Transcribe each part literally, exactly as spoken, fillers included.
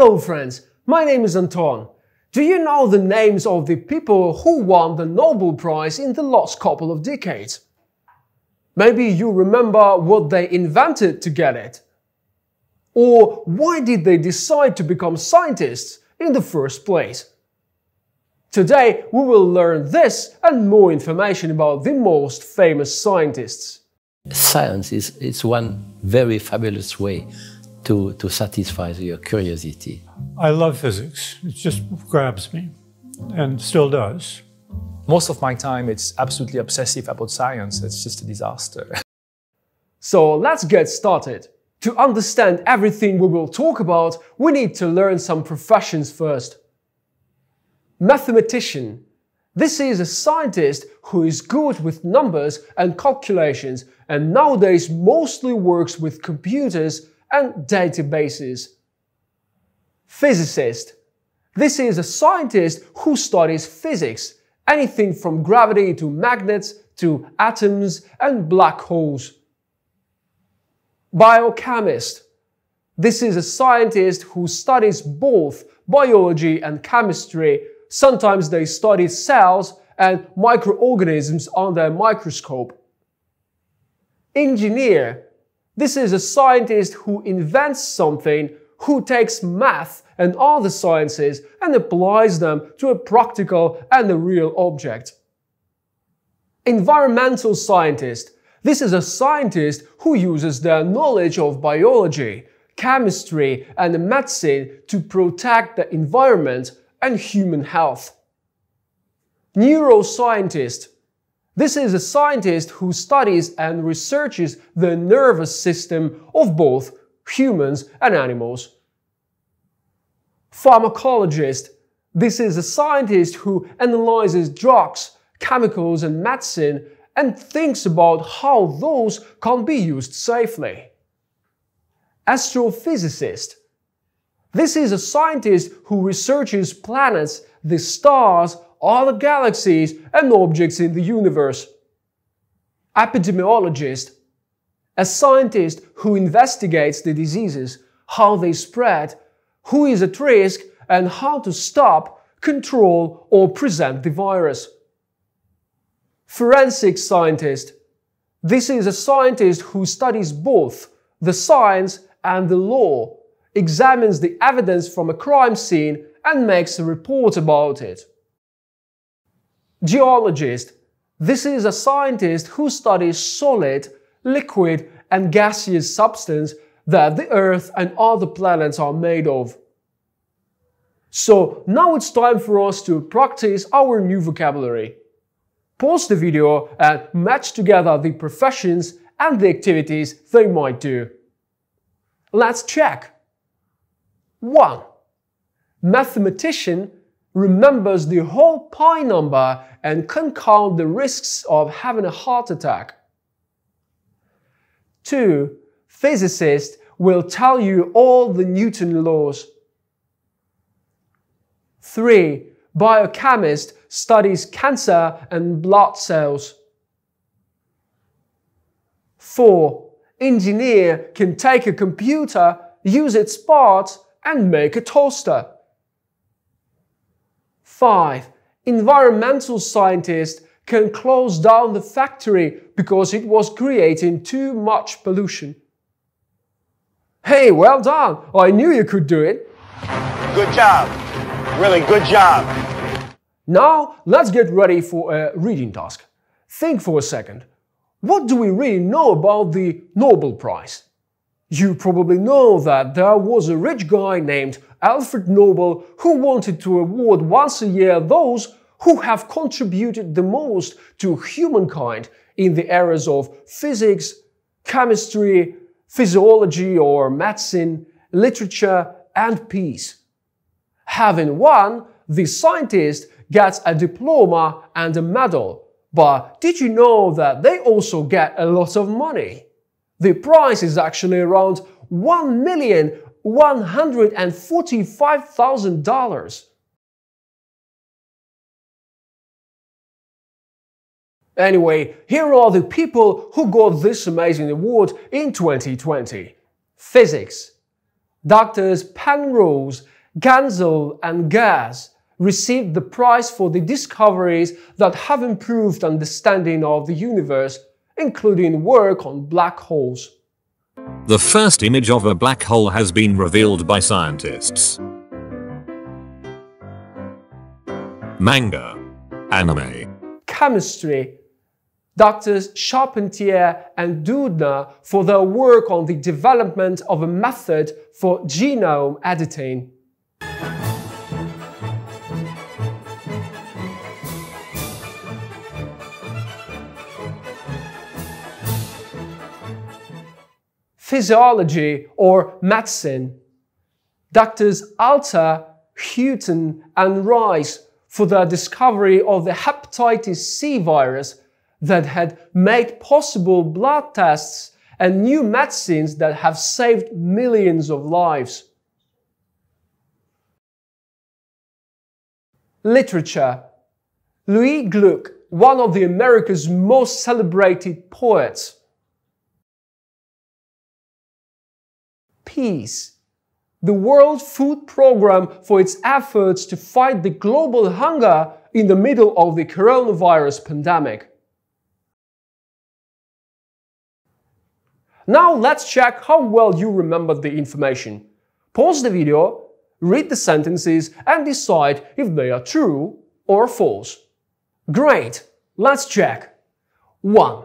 Hello friends, my name is Anton. Do you know the names of the people who won the Nobel Prize in the last couple of decades? Maybe you remember what they invented to get it. Or why did they decide to become scientists in the first place? Today we will learn this and more information about the most famous scientists. Science is it's one very fabulous way To, to satisfy your curiosity. I love physics. It just grabs me and still does. Most of my time it's absolutely obsessive about science. It's just a disaster. So let's get started. To understand everything we will talk about, we need to learn some professions first. Mathematician. This is a scientist who is good with numbers and calculations and nowadays mostly works with computers and databases. Physicist. This is a scientist who studies physics, anything from gravity to magnets to atoms and black holes. Biochemist. This is a scientist who studies both biology and chemistry. Sometimes they study cells and microorganisms under a microscope. Engineer. This is a scientist who invents something, who takes math and other sciences and applies them to a practical and a real object. Environmental scientist. This is a scientist who uses their knowledge of biology, chemistry and medicine to protect the environment and human health. Neuroscientist. This is a scientist who studies and researches the nervous system of both humans and animals. Pharmacologist. This is a scientist who analyzes drugs, chemicals and medicine and thinks about how those can be used safely. Astrophysicist. This is a scientist who researches planets, the stars, other galaxies and objects in the universe. Epidemiologist. A scientist who investigates the diseases, how they spread, who is at risk and how to stop, control or prevent the virus. Forensic scientist. This is a scientist who studies both the science and the law, examines the evidence from a crime scene and makes a report about it. Geologist. This is a scientist who studies solid, liquid and gaseous substance that the Earth and other planets are made of. So now it's time for us to practice our new vocabulary. Pause the video and match together the professions and the activities they might do. Let's check. one. Mathematician remembers the whole pi number and can count the risks of having a heart attack. two. Physicist will tell you all the Newton laws. three. Biochemist studies cancer and blood cells. four. Engineer can take a computer, use its parts and make a toaster. five. Environmental scientist can close down the factory because it was creating too much pollution. Hey, well done! I knew you could do it! Good job! Really good job! Now, let's get ready for a reading task. Think for a second. What do we really know about the Nobel Prize? You probably know that there was a rich guy named Alfred Nobel who wanted to award once a year those who have contributed the most to humankind in the areas of physics, chemistry, physiology or medicine, literature and peace. Having won, the scientist gets a diploma and a medal, but did you know that they also get a lot of money? The price is actually around one million one hundred forty-five thousand dollars. Anyway, here are the people who got this amazing award in twenty twenty. Physics. Doctors Penrose, Genzel and Ghez received the prize for the discoveries that have improved understanding of the universe, including work on black holes. The first image of a black hole has been revealed by scientists. Manga, anime, chemistry. Doctors Charpentier and Doudna for their work on the development of a method for genome editing. Physiology or medicine. Doctors Alter, Houghton and Rice for their discovery of the hepatitis C virus that had made possible blood tests and new medicines that have saved millions of lives. Literature. Louise Gluck, one of the America's most celebrated poets. Peace. The World Food Programme for its efforts to fight the global hunger in the middle of the coronavirus pandemic. Now let's check how well you remembered the information. Pause the video, read the sentences and decide if they are true or false. Great! Let's check. one.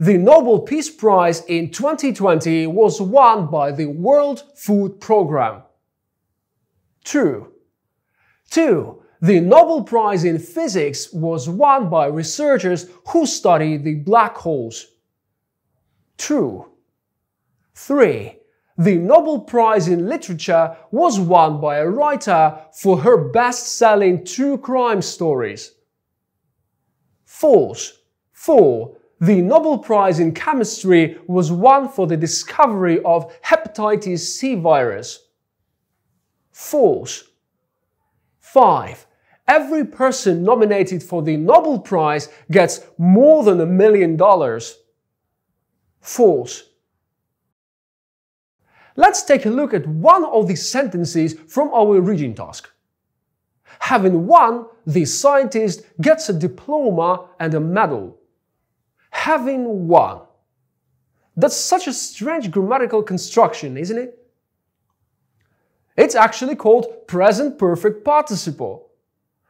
The Nobel Peace Prize in twenty twenty was won by the World Food Programme. True. two. The Nobel Prize in Physics was won by researchers who studied the black holes. True. three. The Nobel Prize in Literature was won by a writer for her best-selling true crime stories. False. four. The Nobel Prize in Chemistry was won for the discovery of hepatitis C virus. False. five. Every person nominated for the Nobel Prize gets more than a million dollars. False. Let's take a look at one of the sentences from our reading task. Having won, the scientist gets a diploma and a medal. Having won. That's such a strange grammatical construction, isn't it? It's actually called present perfect participle.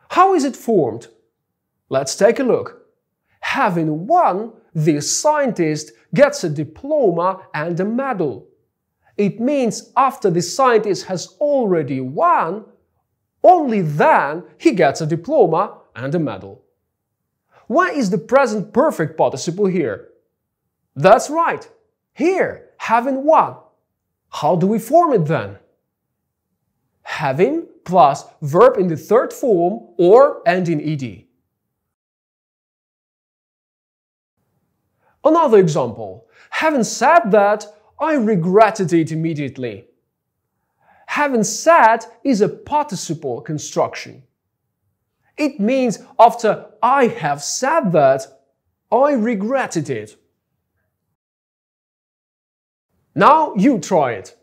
How is it formed? Let's take a look. Having won, the scientist gets a diploma and a medal. It means after the scientist has already won, only then he gets a diploma and a medal. Where is the present perfect participle here? That's right, here, having won. How do we form it then? Having plus verb in the third form or end in ed. Another example. Having said that, I regretted it immediately. Having said is a participle construction. It means after I have said that, I regretted it. Now you try it.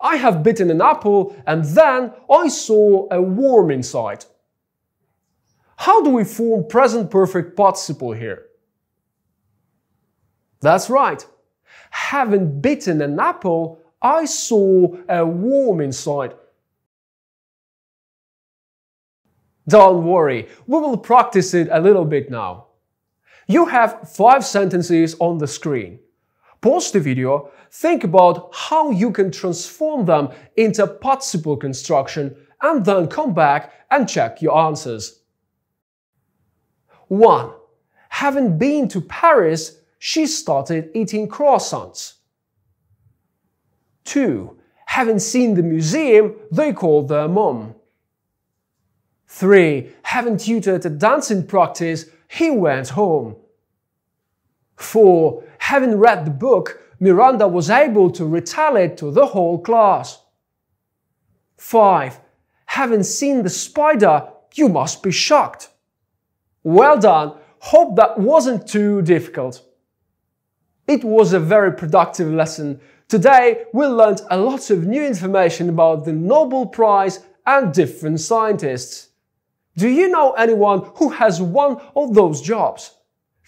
I have bitten an apple and then I saw a worm inside. How do we form present perfect participle here? That's right. Having bitten an apple, I saw a worm inside. Don't worry, we will practice it a little bit now. You have five sentences on the screen. Pause the video, think about how you can transform them into participle construction and then come back and check your answers. one. Having been to Paris, she started eating croissants. two. Having seen the museum, they called their mom. three. Having tutored a dancing practice, he went home. four. Having read the book, Miranda was able to retell it to the whole class. five. Having seen the spider, you must be shocked. Well done, hope that wasn't too difficult. It was a very productive lesson Today we learned a lot of new information about the Nobel Prize and different scientists. Do you know anyone who has one of those jobs?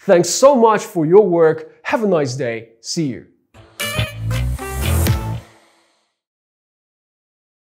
Thanks so much for your work. Have a nice day. See you.